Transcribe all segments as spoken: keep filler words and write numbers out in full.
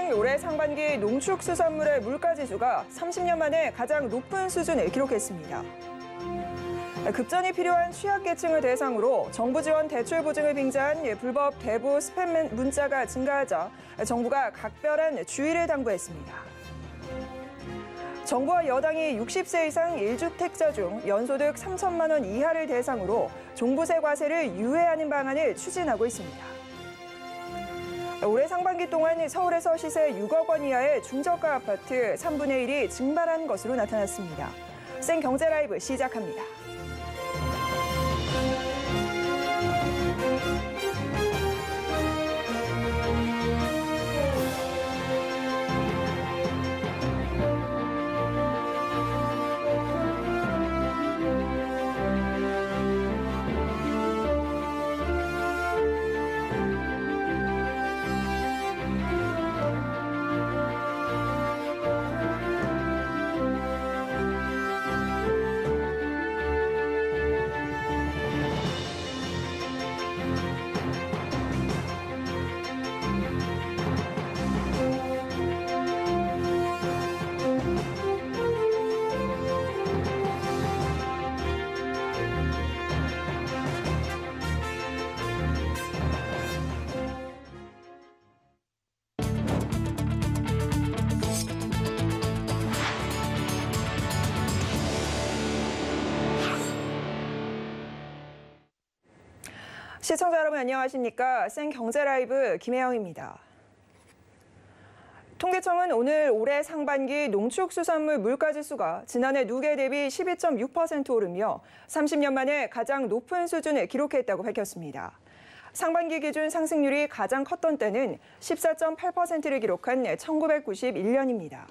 서울은행 올해 상반기 농축수산물의 물가지수가 삼십 년 만에 가장 높은 수준을 기록했습니다. 급전이 필요한 취약계층을 대상으로 정부 지원 대출 보증을 빙자한 불법 대부 스팸 문자가 증가하자 정부가 각별한 주의를 당부했습니다. 정부와 여당이 육십 세 이상 일 주택자 중 연소득 삼천만 원 이하를 대상으로 종부세 과세를 유예하는 방안을 추진하고 있습니다. 올해 상반기 동안 서울에서 시세 육억 원 이하의 중저가 아파트 삼분의 일이 증발한 것으로 나타났습니다. 에스이엔경제라이브 시작합니다. 시청자 여러분 안녕하십니까? 에스이엔경제라이브 김혜영입니다. 통계청은 오늘 올해 상반기 농축수산물 물가지수가 지난해 누계 대비 십이 점 육 퍼센트 오르며 삼십 년 만에 가장 높은 수준을 기록했다고 밝혔습니다. 상반기 기준 상승률이 가장 컸던 때는 십사 점 팔 퍼센트를 기록한 천구백구십일 년입니다.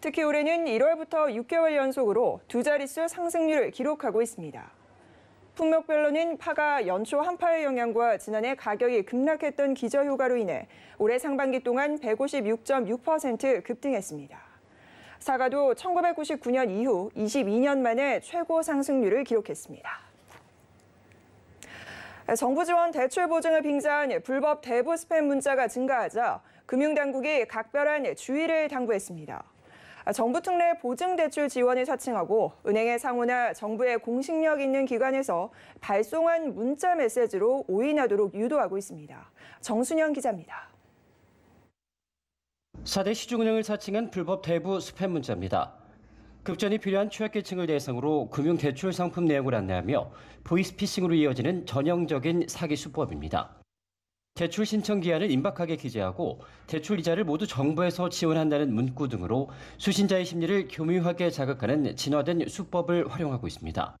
특히 올해는 일월부터 육 개월 연속으로 두 자릿수 상승률을 기록하고 있습니다. 품목별로는 파가 연초 한파의 영향과 지난해 가격이 급락했던 기저효과로 인해 올해 상반기 동안 백오십육 점 육 퍼센트 급등했습니다. 사과도 천구백구십구 년 이후 이십이 년 만에 최고 상승률을 기록했습니다. 정부 지원 대출 보증을 빙자한 불법 대부 스팸 문자가 증가하자 금융당국이 각별한 주의를 당부했습니다. 정부 특례 보증대출 지원을 사칭하고 은행의 상호나 정부의 공식력 있는 기관에서 발송한 문자 메시지로 오인하도록 유도하고 있습니다. 정순영 기자입니다. 사 대 시중은행을 사칭한 불법 대부 스팸 문자입니다. 급전이 필요한 취약계층을 대상으로 금융대출 상품 내용을 안내하며 보이스피싱으로 이어지는 전형적인 사기 수법입니다. 대출 신청 기한을 임박하게 기재하고 대출 이자를 모두 정부에서 지원한다는 문구 등으로 수신자의 심리를 교묘하게 자극하는 진화된 수법을 활용하고 있습니다.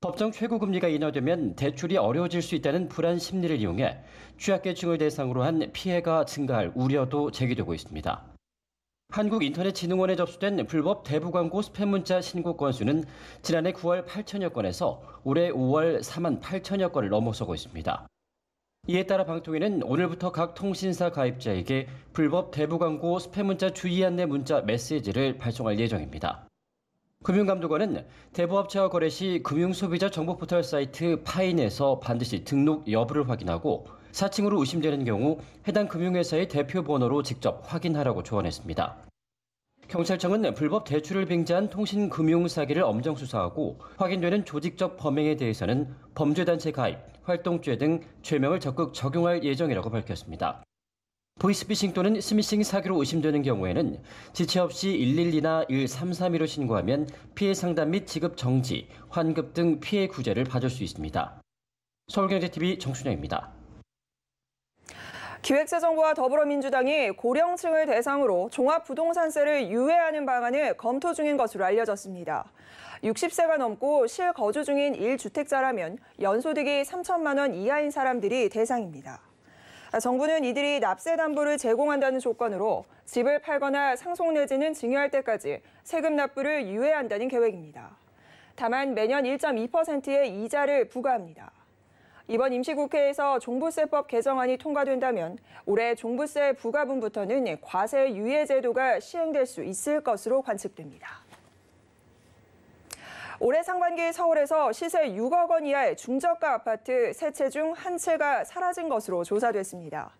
법정 최고금리가 인하되면 대출이 어려워질 수 있다는 불안 심리를 이용해 취약계층을 대상으로 한 피해가 증가할 우려도 제기되고 있습니다. 한국인터넷진흥원에 접수된 불법 대부 광고 스팸 문자 신고 건수는 지난해 구월 팔천여 건에서 올해 오월 사만 팔천여 건을 넘어서고 있습니다. 이에 따라 방통위는 오늘부터 각 통신사 가입자에게 불법 대부 광고 스팸 문자 주의 안내 문자 메시지를 발송할 예정입니다. 금융감독원은 대부업체와 거래 시 금융소비자 정보포털 사이트 파인에서 반드시 등록 여부를 확인하고 사칭으로 의심되는 경우 해당 금융회사의 대표 번호로 직접 확인하라고 조언했습니다. 경찰청은 불법 대출을 빙자한 통신금융 사기를 엄정 수사하고 확인되는 조직적 범행에 대해서는 범죄단체 가입, 활동죄 등 죄명을 적극 적용할 예정이라고 밝혔습니다. 보이스피싱 또는 스미싱 사기로 의심되는 경우에는 지체 없이 일일이나 일삼삼이로 신고하면 피해 상담 및 지급 정지, 환급 등 피해 구제를 받을 수 있습니다. 서울경제티비 정순영입니다. 기획재정부와 더불어민주당이 고령층을 대상으로 종합부동산세를 유예하는 방안을 검토 중인 것으로 알려졌습니다. 육십 세가 넘고 실거주 중인 일 주택자라면 연소득이 삼천만 원 이하인 사람들이 대상입니다. 정부는 이들이 납세담보를 제공한다는 조건으로 집을 팔거나 상속 내지는 증여할 때까지 세금 납부를 유예한다는 계획입니다. 다만 매년 일 점 이 퍼센트의 이자를 부과합니다. 이번 임시국회에서 종부세법 개정안이 통과된다면 올해 종부세 부과분부터는 과세 유예 제도가 시행될 수 있을 것으로 관측됩니다. 올해 상반기 서울에서 시세 육억 원 이하의 중저가 아파트 세 채 중 한 채가 사라진 것으로 조사됐습니다.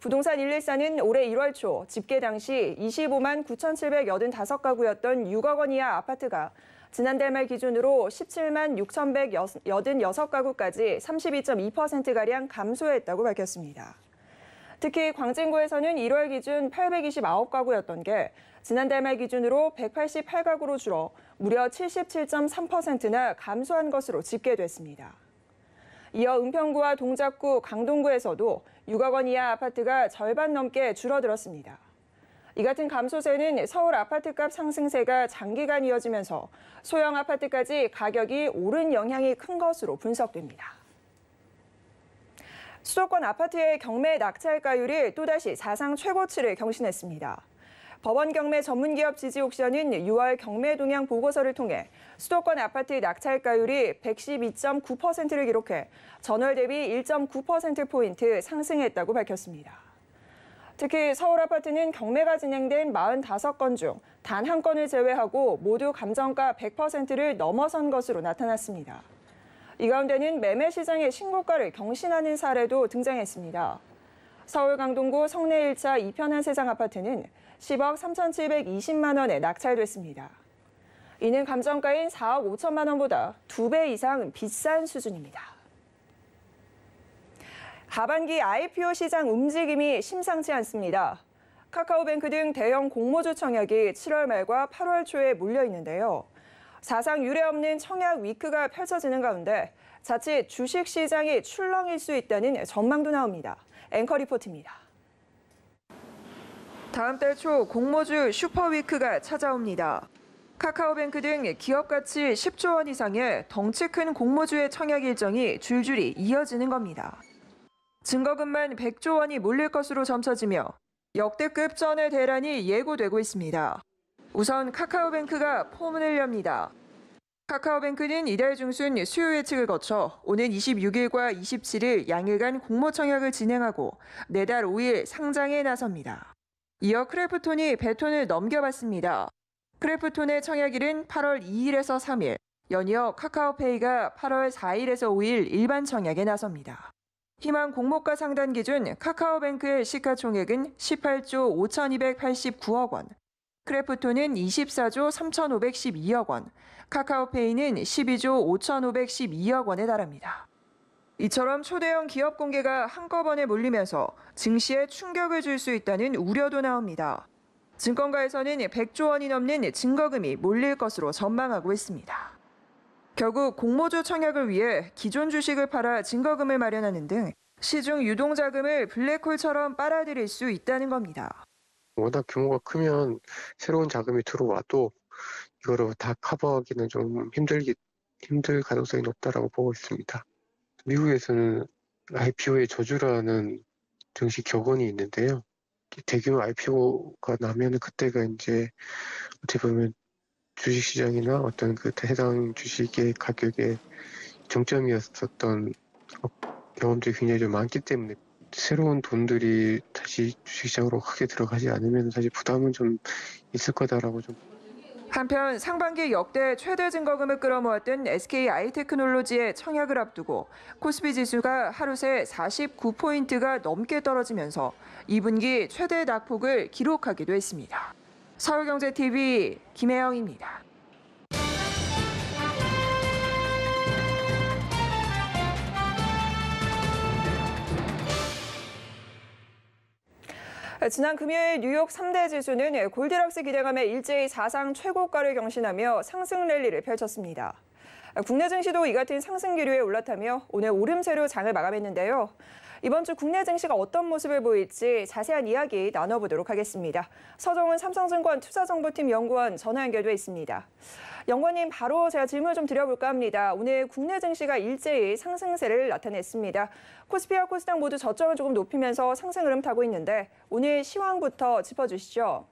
부동산 일일사는 올해 일월 초 집계 당시 이십오만 구천칠백팔십오 가구였던 육억 원 이하 아파트가 지난달 말 기준으로 십칠만 육천백팔십육 가구까지 삼십이 점 이 퍼센트가량 감소했다고 밝혔습니다. 특히 광진구에서는 일월 기준 팔백이십구 가구였던 게 지난달 말 기준으로 백팔십팔 가구로 줄어 무려 칠십칠 점 삼 퍼센트나 감소한 것으로 집계됐습니다. 이어 은평구와 동작구, 강동구에서도 육억 원 이하 아파트가 절반 넘게 줄어들었습니다. 이 같은 감소세는 서울 아파트값 상승세가 장기간 이어지면서 소형 아파트까지 가격이 오른 영향이 큰 것으로 분석됩니다. 수도권 아파트의 경매 낙찰가율이 또다시 사상 최고치를 경신했습니다. 법원 경매 전문기업 지지 옥션은 유월 경매 동향 보고서를 통해 수도권 아파트 낙찰가율이 백십이 점 구 퍼센트를 기록해 전월 대비 일 점 구 퍼센트포인트 상승했다고 밝혔습니다. 특히 서울 아파트는 경매가 진행된 사십오 건 중 단 한 건을 제외하고 모두 감정가 백 퍼센트를 넘어선 것으로 나타났습니다. 이 가운데는 매매 시장의 신고가를 경신하는 사례도 등장했습니다. 서울 강동구 성내 일 차 이편한 세상 아파트는 십억 삼천칠백이십만 원에 낙찰됐습니다. 이는 감정가인 사억 오천만 원보다 두 배 이상 비싼 수준입니다. 하반기 아이피오 시장 움직임이 심상치 않습니다. 카카오뱅크 등 대형 공모주 청약이 칠월 말과 팔월 초에 몰려 있는데요. 사상 유례없는 청약 위크가 펼쳐지는 가운데 자칫 주식 시장이 출렁일 수 있다는 전망도 나옵니다. 앵커 리포트입니다. 다음 달 초 공모주 슈퍼위크가 찾아옵니다. 카카오뱅크 등 기업 가치 십조 원 이상의 덩치 큰 공모주의 청약 일정이 줄줄이 이어지는 겁니다. 증거금만 백조 원이 몰릴 것으로 점쳐지며 역대급 전의 대란이 예고되고 있습니다. 우선 카카오뱅크가 포문을 엽니다. 카카오뱅크는 이달 중순 수요 예측을 거쳐 오는 이십육일과 이십칠일 양일간 공모 청약을 진행하고 내달 오일 상장에 나섭니다. 이어 크래프톤이 배톤을 넘겨봤습니다. 크래프톤의 청약일은 팔월 이일에서 삼일, 연이어 카카오페이가 팔월 사일에서 오일 일반 청약에 나섭니다. 희망 공모가 상단 기준 카카오뱅크의 시가총액은 십팔조 오천이백팔십구억 원, 크래프톤은 이십사조 삼천오백십이억 원, 카카오페이는 십이조 오천오백십이억 원에 달합니다. 이처럼 초대형 기업 공개가 한꺼번에 몰리면서 증시에 충격을 줄 수 있다는 우려도 나옵니다. 증권가에서는 백조 원이 넘는 증거금이 몰릴 것으로 전망하고 있습니다. 결국 공모주 청약을 위해 기존 주식을 팔아 증거금을 마련하는 등 시중 유동자금을 블랙홀처럼 빨아들일 수 있다는 겁니다. 워낙 규모가 크면 새로운 자금이 들어와도 이거를 다 커버하기는 좀 힘들기, 힘들 가능성이 높다라고 보고 있습니다. 미국에서는 아이피오의 저주라는 증시 격언이 있는데요. 대규모 아이피오가 나면 그때가 이제 어떻게 보면 주식시장이나 어떤 그 해당 주식의 가격의 정점이었었던 경험들이 굉장히 좀 많기 때문에 새로운 돈들이 다시 주식시장으로 크게 들어가지 않으면 사실 부담은 좀 있을 거다라고 좀. 한편 상반기 역대 최대 증거금을 끌어모았던 에스케이아이테크놀로지의 청약을 앞두고 코스피 지수가 하루 새 사십구 포인트가 넘게 떨어지면서 이분기 최대 낙폭을 기록하기도 했습니다. 서울경제티비 김혜영입니다. 지난 금요일 뉴욕 삼 대 지수는 골디락스 기대감에 일제히 사상 최고가를 경신하며 상승 랠리를 펼쳤습니다. 국내 증시도 이 같은 상승 기류에 올라타며 오늘 오름세로 장을 마감했는데요. 이번 주 국내 증시가 어떤 모습을 보일지 자세한 이야기 나눠보도록 하겠습니다. 서정은 삼성증권 투자정보팀 연구원 전화 연결돼 있습니다. 연구원님, 바로 제가 질문을 좀 드려볼까 합니다. 오늘 국내 증시가 일제히 상승세를 나타냈습니다. 코스피와 코스닥 모두 저점을 조금 높이면서 상승 흐름 타고 있는데 오늘 시황부터 짚어주시죠.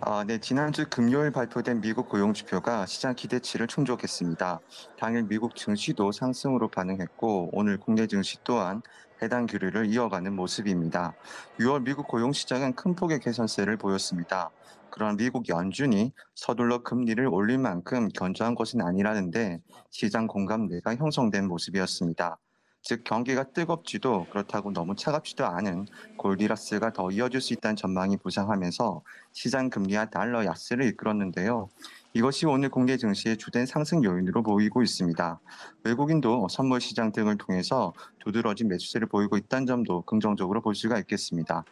아, 네, 지난주 금요일 발표된 미국 고용지표가 시장 기대치를 충족했습니다. 당일 미국 증시도 상승으로 반응했고 오늘 국내 증시 또한 해당 기류를 이어가는 모습입니다. 유월 미국 고용시장은 큰 폭의 개선세를 보였습니다. 그러나 미국 연준이 서둘러 금리를 올릴 만큼 견조한 것은 아니라는데 시장 공감대가 형성된 모습이었습니다. 즉 경기가 뜨겁지도 그렇다고 너무 차갑지도 않은 골디락스가 더 이어질 수 있다는 전망이 부상하면서 시장 금리와 달러 약세를 이끌었는데요. 이것이 오늘 공개 증시의 주된 상승 요인으로 보이고 있습니다. 외국인도 선물 시장 등을 통해서 두드러진 매수세를 보이고 있다는 점도 긍정적으로 볼 수가 있겠습니다.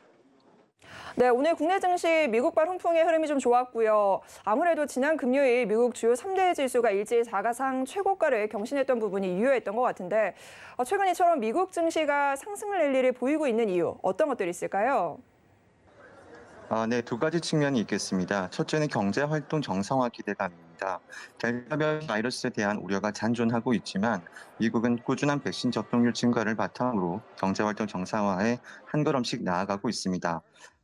네, 오늘 국내 증시 미국발 훈풍의 흐름이 좀 좋았고요. 아무래도 지난 금요일 미국 주요 삼 대 지수가 일제히 사가상 최고가를 경신했던 부분이 유효했던 것 같은데 최근 이처럼 미국 증시가 상승을 낼 일이 보이고 있는 이유, 어떤 것들이 있을까요? 아, 네, 두 가지 측면이 있겠습니다. 첫째는 경제 활동 정상화 기대감입니다. 델타별 바이러스에 대한 우려가 잔존하고 있지만 미국은 꾸준한 백신 접종률 증가를 바탕으로 경제 활동 정상화에 한 걸음씩 나아가고 있습니다.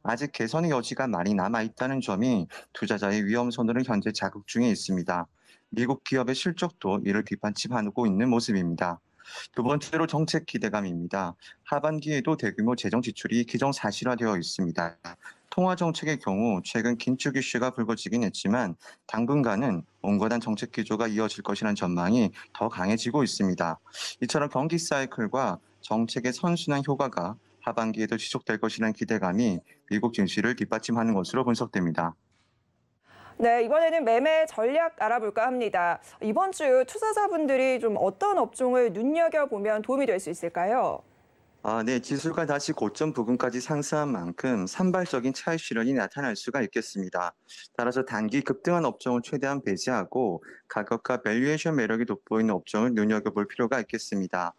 아직 개선의 여지가 많이 남아있다는 점이 투자자의 위험선호를 현재 자극 중에 있습니다. 미국 기업의 실적도 이를 뒷받침하고 있는 모습입니다. 두 번째로 정책 기대감입니다. 하반기에도 대규모 재정 지출이 기정사실화되어 있습니다. 통화 정책의 경우 최근 긴축 이슈가 불거지긴 했지만 당분간은 온건한 정책 기조가 이어질 것이라는 전망이 더 강해지고 있습니다. 이처럼 경기 사이클과 정책의 선순환 효과가 하반기에도 지속될 것이라는 기대감이 미국 증시를 뒷받침하는 것으로 분석됩니다. 네, 이번에는 매매 전략 알아볼까 합니다. 이번 주 투자자분들이 좀 어떤 업종을 눈여겨보면 도움이 될 수 있을까요? 아, 네, 지수가 다시 고점 부근까지 상승한 만큼 산발적인 차익 실현이 나타날 수가 있겠습니다. 따라서 단기 급등한 업종을 최대한 배제하고 가격과 밸류에이션 매력이 돋보이는 업종을 눈여겨볼 필요가 있겠습니다.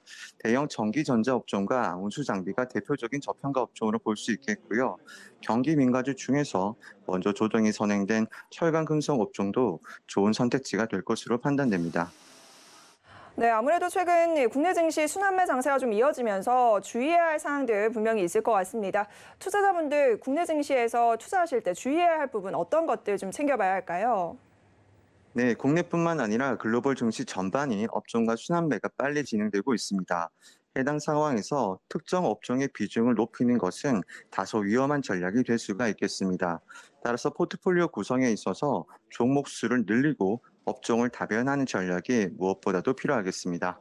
대형 전기전자 업종과 운수장비가 대표적인 저평가 업종으로 볼 수 있겠고요. 경기 민가주 중에서 먼저 조정이 선행된 철강금속 업종도 좋은 선택지가 될 것으로 판단됩니다. 네, 아무래도 최근 국내 증시 순환매 장세가 좀 이어지면서 주의해야 할 사항들 분명히 있을 것 같습니다. 투자자분들 국내 증시에서 투자하실 때 주의해야 할 부분 어떤 것들 좀 챙겨봐야 할까요? 네, 국내뿐만 아니라 글로벌 증시 전반이 업종과 순환매가 빨리 진행되고 있습니다. 해당 상황에서 특정 업종의 비중을 높이는 것은 다소 위험한 전략이 될 수가 있겠습니다. 따라서 포트폴리오 구성에 있어서 종목 수를 늘리고 업종을 다변화하는 전략이 무엇보다도 필요하겠습니다.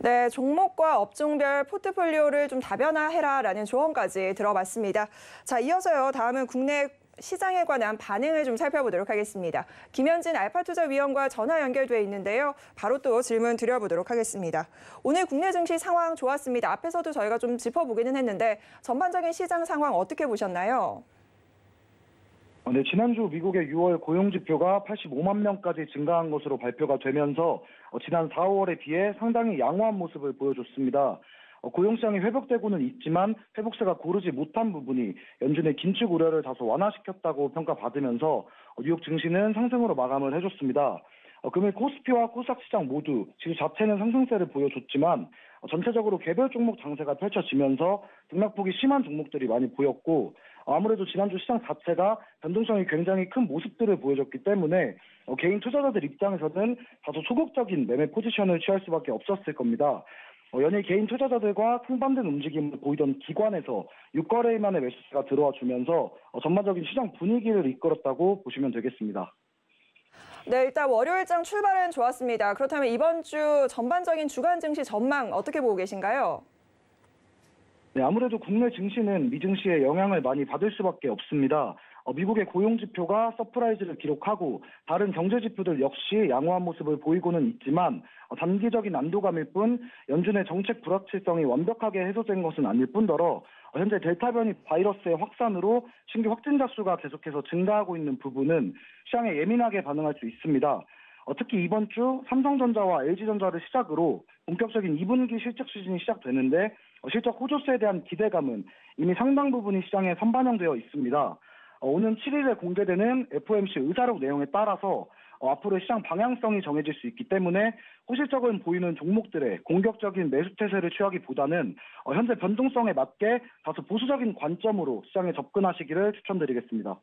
네, 종목과 업종별 포트폴리오를 좀 다변화해라라는 조언까지 들어봤습니다. 자, 이어서요, 다음은 국내 시장에 관한 반응을 좀 살펴보도록 하겠습니다. 김현진 알파투자위원과 전화 연결돼 있는데요. 바로 또 질문 드려보도록 하겠습니다. 오늘 국내 증시 상황 좋았습니다. 앞에서도 저희가 좀 짚어보기는 했는데 전반적인 시장 상황 어떻게 보셨나요? 네, 지난주 미국의 유월 고용지표가 팔십오만 명까지 증가한 것으로 발표가 되면서 지난 사월에 비해 상당히 양호한 모습을 보여줬습니다. 고용시장이 회복되고는 있지만 회복세가 고르지 못한 부분이 연준의 긴축 우려를 다소 완화시켰다고 평가받으면서 뉴욕 증시는 상승으로 마감을 해줬습니다. 금일 코스피와 코스닥 시장 모두 지수 자체는 상승세를 보여줬지만 전체적으로 개별 종목 장세가 펼쳐지면서 등락폭이 심한 종목들이 많이 보였고 아무래도 지난주 시장 자체가 변동성이 굉장히 큰 모습들을 보여줬기 때문에 개인 투자자들 입장에서는 다소 소극적인 매매 포지션을 취할 수밖에 없었을 겁니다. 연일 개인 투자자들과 상반된 움직임을 보이던 기관에서 육 거래일만의 매수세가 들어와 주면서 전반적인 시장 분위기를 이끌었다고 보시면 되겠습니다. 네, 일단 월요일장 출발은 좋았습니다. 그렇다면 이번 주 전반적인 주간 증시 전망 어떻게 보고 계신가요? 네, 아무래도 국내 증시는 미증시의 영향을 많이 받을 수밖에 없습니다. 어, 미국의 고용지표가 서프라이즈를 기록하고 다른 경제지표들 역시 양호한 모습을 보이고는 있지만 어, 단기적인 안도감일 뿐 연준의 정책 불확실성이 완벽하게 해소된 것은 아닐 뿐더러 현재 델타 변이 바이러스의 확산으로 신규 확진자 수가 계속해서 증가하고 있는 부분은 시장에 예민하게 반응할 수 있습니다. 어, 특히 이번 주 삼성전자와 엘지전자를 시작으로 본격적인 이 분기 실적 시즌이 시작되는데 어, 실적 호조세에 대한 기대감은 이미 상당 부분이 시장에 선반영되어 있습니다. 어, 오는 칠일에 공개되는 에프오엠씨 의사록 내용에 따라서 어, 앞으로 시장 방향성이 정해질 수 있기 때문에 호실적은 보이는 종목들의 공격적인 매수 태세를 취하기보다는 어, 현재 변동성에 맞게 다소 보수적인 관점으로 시장에 접근하시기를 추천드리겠습니다.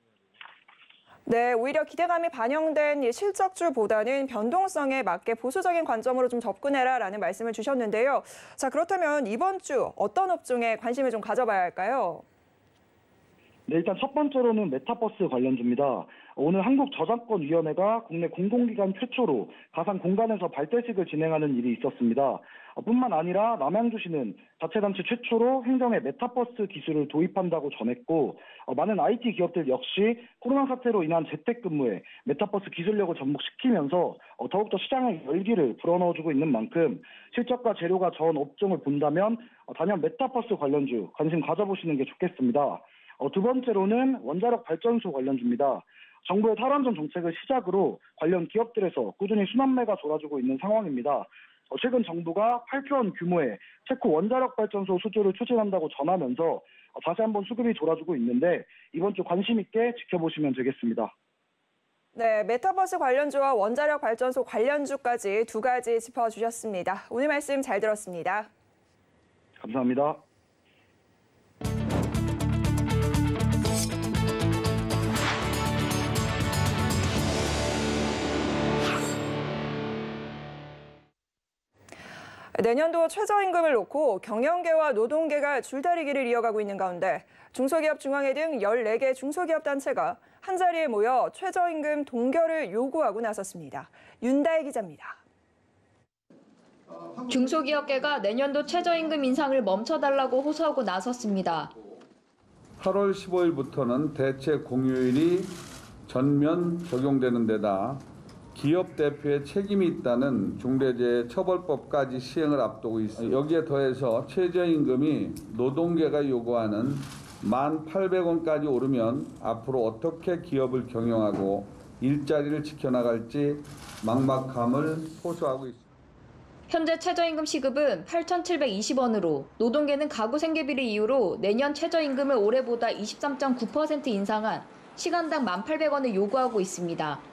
네, 오히려 기대감이 반영된 이 실적주보다는 변동성에 맞게 보수적인 관점으로 좀 접근해라라는 말씀을 주셨는데요. 자, 그렇다면 이번 주 어떤 업종에 관심을 좀 가져봐야 할까요? 네, 일단 첫 번째로는 메타버스 관련주입니다. 오늘 한국저작권위원회가 국내 공공기관 최초로 가상공간에서 발대식을 진행하는 일이 있었습니다. 뿐만 아니라 남양주시는 자체단체 최초로 행정에 메타버스 기술을 도입한다고 전했고, 많은 아이티 기업들 역시 코로나 사태로 인한 재택근무에 메타버스 기술력을 접목시키면서 더욱더 시장의 열기를 불어넣어주고 있는 만큼 실적과 재료가 전 업종을 본다면 단연 메타버스 관련주 관심 가져보시는 게 좋겠습니다. 두 번째로는 원자력 발전소 관련주입니다. 정부의 탈원전 정책을 시작으로 관련 기업들에서 꾸준히 순환매가 돌아주고 있는 상황입니다. 최근 정부가 팔 조원 규모의 체코 원자력 발전소 수주를 추진한다고 전하면서 다시 한번 수급이 돌아주고 있는데 이번 주 관심 있게 지켜보시면 되겠습니다. 네, 메타버스 관련주와 원자력 발전소 관련주까지 두 가지 짚어주셨습니다. 오늘 말씀 잘 들었습니다. 감사합니다. 내년도 최저임금을 놓고 경영계와 노동계가 줄다리기를 이어가고 있는 가운데 중소기업중앙회 등 열네 개 중소기업 단체가 한자리에 모여 최저임금 동결을 요구하고 나섰습니다. 윤다혜 기자입니다. 중소기업계가 내년도 최저임금 인상을 멈춰달라고 호소하고 나섰습니다. 팔월 십오일부터는 대체 공휴일이 전면 적용되는 데다 기업 대표의 책임이 있다는 중대재해처벌법까지 시행을 앞두고 있습니다. 여기에 더해서 최저임금이 노동계가 요구하는 만 팔백 원까지 오르면 앞으로 어떻게 기업을 경영하고 일자리를 지켜나갈지 막막함을 호소하고 있습니다. 현재 최저임금 시급은 팔천칠백이십 원으로 노동계는 가구 생계비를 이유로 내년 최저임금을 올해보다 이십삼 점 구 퍼센트 인상한 시간당 만 팔백 원을 요구하고 있습니다.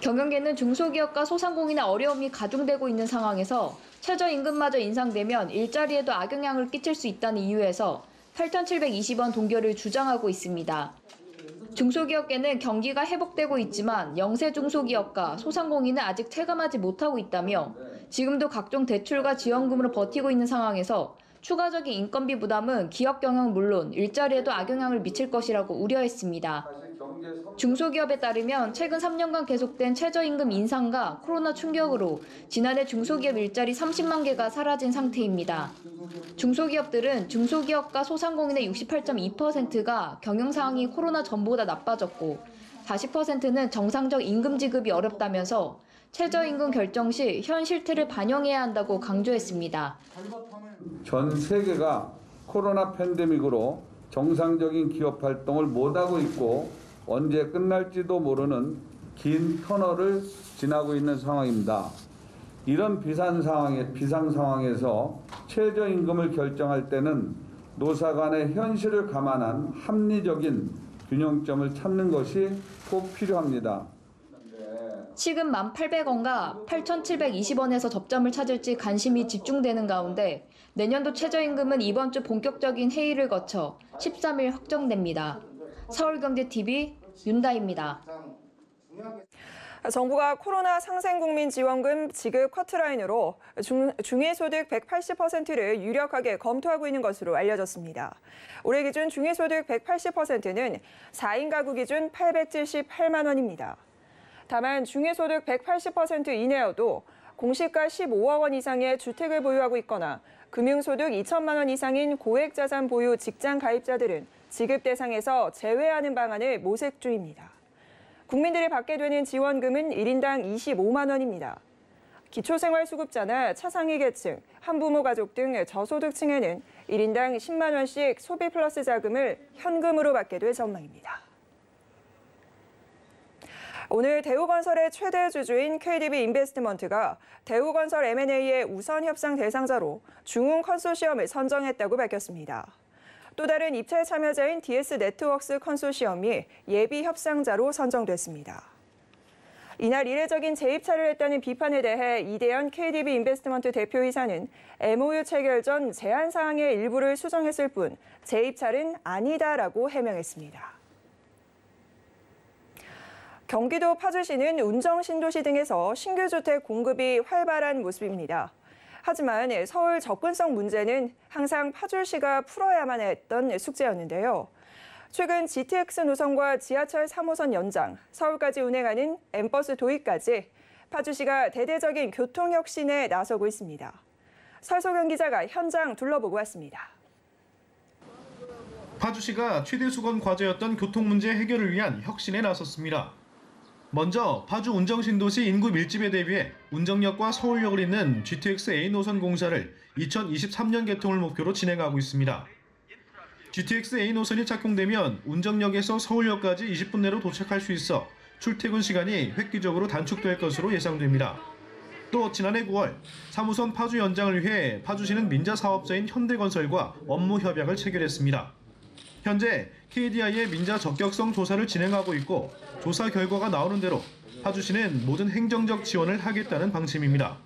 경영계는 중소기업과 소상공인의 어려움이 가중되고 있는 상황에서 최저임금마저 인상되면 일자리에도 악영향을 끼칠 수 있다는 이유에서 팔천칠백이십 원 동결을 주장하고 있습니다. 중소기업계는 경기가 회복되고 있지만 영세 중소기업과 소상공인은 아직 체감하지 못하고 있다며 지금도 각종 대출과 지원금으로 버티고 있는 상황에서 추가적인 인건비 부담은 기업 경영 물론 일자리에도 악영향을 미칠 것이라고 우려했습니다. 중소기업에 따르면 최근 삼 년간 계속된 최저임금 인상과 코로나 충격으로 지난해 중소기업 일자리 삼십만 개가 사라진 상태입니다. 중소기업들은 중소기업과 소상공인의 육십팔 점 이 퍼센트가 경영 상황이 코로나 전보다 나빠졌고 사십 퍼센트는 정상적 임금 지급이 어렵다면서 최저임금 결정 시 현 실태를 반영해야 한다고 강조했습니다. 전 세계가 코로나 팬데믹으로 정상적인 기업 활동을 못하고 있고 언제 끝날지도 모르는 긴 터널을 지나고 있는 상황입니다. 이런 비상 상황에, 비상 상황에서 최저임금을 결정할 때는 노사 간의 현실을 감안한 합리적인 균형점을 찾는 것이 꼭 필요합니다. 시급 만 팔백 원과 팔천칠백이십 원에서 접점을 찾을지 관심이 집중되는 가운데 내년도 최저임금은 이번 주 본격적인 회의를 거쳐 십삼일 확정됩니다. 서울경제티비 윤다혜입니다. 정부가 코로나 상생국민지원금 지급 커트라인으로 중, 중위소득 백팔십 퍼센트를 유력하게 검토하고 있는 것으로 알려졌습니다. 올해 기준 중위소득 백팔십 퍼센트는 사 인 가구 기준 팔백칠십팔만 원입니다. 다만 중위소득 백팔십 퍼센트 이내여도 공시가 십오억 원 이상의 주택을 보유하고 있거나 금융소득 이천만 원 이상인 고액자산 보유 직장 가입자들은 지급 대상에서 제외하는 방안을 모색 중입니다. 국민들이 받게 되는 지원금은 일 인당 이십오만 원입니다. 기초생활수급자나 차상위 계층, 한부모 가족 등 저소득층에는 일 인당 십만 원씩 소비 플러스 자금을 현금으로 받게 될 전망입니다. 오늘 대우건설의 최대 주주인 케이디비인베스트먼트가 대우건설 엠 앤 에이의 우선 협상 대상자로 중흥 컨소시엄을 선정했다고 밝혔습니다. 또 다른 입찰 참여자인 디에스 네트웍스 컨소시엄이 예비 협상자로 선정됐습니다. 이날 이례적인 재입찰을 했다는 비판에 대해 이대현 케이디비인베스트먼트 대표이사는 엠오유 체결 전 제한 사항의 일부를 수정했을 뿐 재입찰은 아니다라고 해명했습니다. 경기도 파주시는 운정 신도시 등에서 신규 주택 공급이 활발한 모습입니다. 하지만 서울 접근성 문제는 항상 파주시가 풀어야만 했던 숙제였는데요. 최근 지티엑스 노선과 지하철 삼 호선 연장, 서울까지 운행하는 엠버스 도입까지 파주시가 대대적인 교통혁신에 나서고 있습니다. 설소경 기자가 현장 둘러보고 왔습니다. 파주시가 최대 수건 과제였던 교통문제 해결을 위한 혁신에 나섰습니다. 먼저 파주 운정신도시 인구 밀집에 대비해 운정역과 서울역을 잇는 지티엑스 에이 노선 공사를 이천이십삼 년 개통을 목표로 진행하고 있습니다. 지티엑스 에이 노선이 착용되면 운정역에서 서울역까지 이십 분 내로 도착할 수 있어 출퇴근 시간이 획기적으로 단축될 것으로 예상됩니다. 또 지난해 구월 삼 호선 파주 연장을 위해 파주시는 민자 사업자인 현대건설과 업무 협약을 체결했습니다. 현재 케이디아이의 민자 적격성 조사를 진행하고 있고 조사 결과가 나오는 대로 파주시는 모든 행정적 지원을 하겠다는 방침입니다.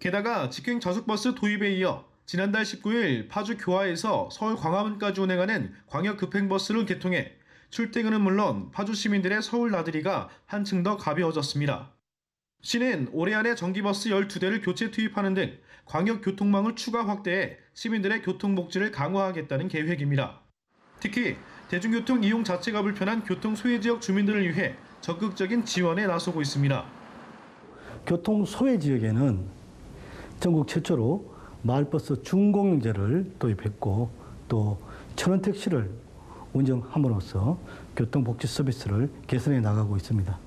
게다가 직행 저속버스 도입에 이어 지난달 십구 일 파주 교화에서 서울 광화문까지 운행하는 광역급행버스를 개통해 출퇴근은 물론 파주 시민들의 서울 나들이가 한층 더 가벼워졌습니다. 시는 올해 안에 전기버스 열두 대를 교체 투입하는 등 광역교통망을 추가 확대해 시민들의 교통복지를 강화하겠다는 계획입니다. 특히 대중교통 이용 자체가 불편한 교통 소외 지역 주민들을 위해 적극적인 지원에 나서고 있습니다. 교통 소외 지역에는 전국 최초로 마을버스 준공영제를 도입했고 또 천원 택시를 운영함으로써 교통복지 서비스를 개선해 나가고 있습니다.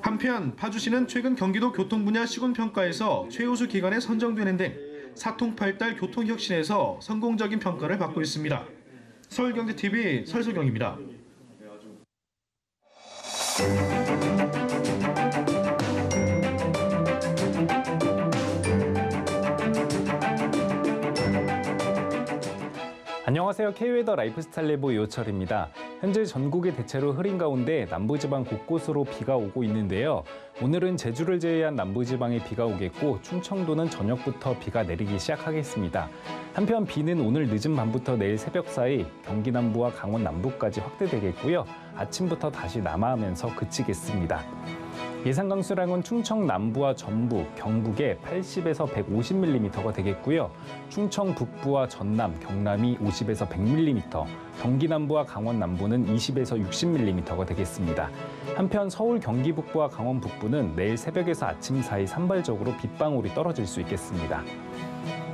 한편 파주시는 최근 경기도 교통 분야 시군평가에서 최우수 기관에 선정되는 등 사통팔달 교통혁신에서 성공적인 평가를 받고 있습니다. 서울경제티비 설소경입니다. 안녕하세요. 케이웨더 라이프스타일 레보 이호철입니다. 현재 전국이 대체로 흐린 가운데 남부지방 곳곳으로 비가 오고 있는데요. 오늘은 제주를 제외한 남부지방에 비가 오겠고 충청도는 저녁부터 비가 내리기 시작하겠습니다. 한편 비는 오늘 늦은 밤부터 내일 새벽 사이 경기 남부와 강원 남부까지 확대되겠고요. 아침부터 다시 남하하면서 그치겠습니다. 예상 강수량은 충청 남부와 전북, 경북에 팔십에서 백오십 밀리미터가 되겠고요. 충청 북부와 전남, 경남이 오십에서 백 밀리미터, 경기 남부와 강원 남부는 이십에서 육십 밀리미터가 되겠습니다. 한편 서울, 경기 북부와 강원 북부는 내일 새벽에서 아침 사이 산발적으로 빗방울이 떨어질 수 있겠습니다.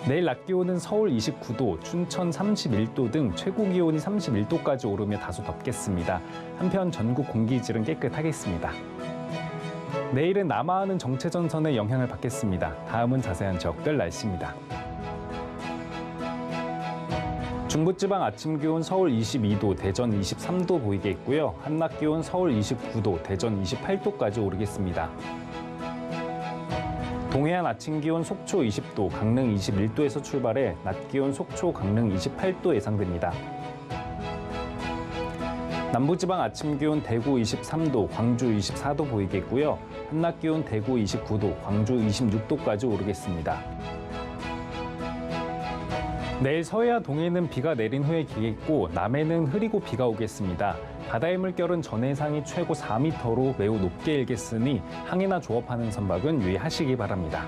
내일 낮 기온은 서울 이십구 도, 춘천 삼십일 도 등 최고 기온이 삼십일 도까지 오르며 다소 덥겠습니다. 한편 전국 공기질은 깨끗하겠습니다. 내일은 남하하는 정체전선의 영향을 받겠습니다. 다음은 자세한 지역별 날씨입니다. 중부지방 아침 기온 서울 이십이 도, 대전 이십삼 도 보이겠고요. 한낮 기온 서울 이십구 도, 대전 이십팔 도까지 오르겠습니다. 동해안 아침 기온 속초 이십 도, 강릉 이십일 도에서 출발해 낮 기온 속초, 강릉 이십팔 도 예상됩니다. 남부지방 아침 기온 대구 이십삼 도, 광주 이십사 도 보이겠고요. 한낮 기온 대구 이십구 도, 광주 이십육 도까지 오르겠습니다. 내일 서해와 동해는 비가 내린 후에 길겠고 남해는 흐리고 비가 오겠습니다. 바다의 물결은 전 해상이 최고 사 미터로 매우 높게 일겠으니 항해나 조업하는 선박은 유의하시기 바랍니다.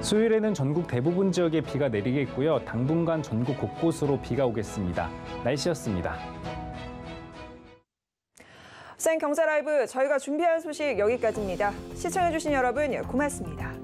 수요일에는 전국 대부분 지역에 비가 내리겠고요. 당분간 전국 곳곳으로 비가 오겠습니다. 날씨였습니다. 에스이엔 경제라이브 저희가 준비한 소식 여기까지입니다. 시청해주신 여러분 고맙습니다.